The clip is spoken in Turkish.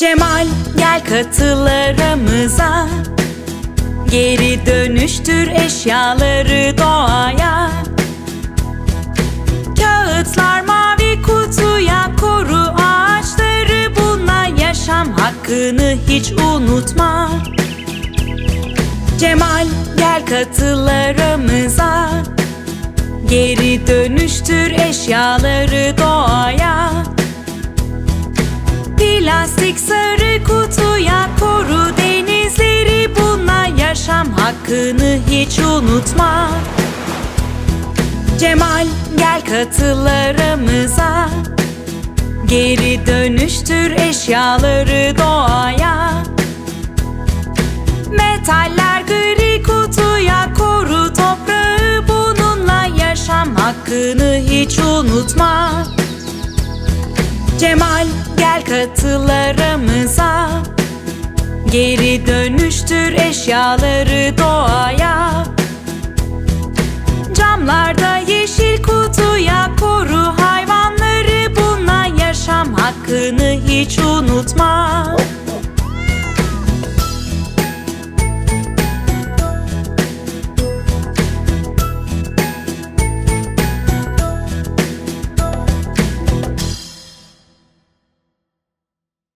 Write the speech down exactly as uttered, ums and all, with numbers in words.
Cemal, gel katıl aramıza. Geri dönüştür eşyaları doğaya. Kağıtlar mavi kutuya, koru ağaçları, bununla yaşam hakkını hiç unutma. Cemal, gel katıl aramıza. Geri dönüştür eşyaları doğaya. Plastik sarı kutuya, koru denizleri, bununla yaşam hakkını hiç unutma. Cemal, gel katıl aramıza. Geri dönüştür eşyaları doğaya. Metaller gri kutuya, koru toprağı, bununla yaşam hakkını hiç unutma. Cemal, gel katıl aramıza. Geri dönüştür eşyaları doğaya. Camlarda yeşil kutuya, koru hayvanları, bununla yaşam hakkını hiç unutma.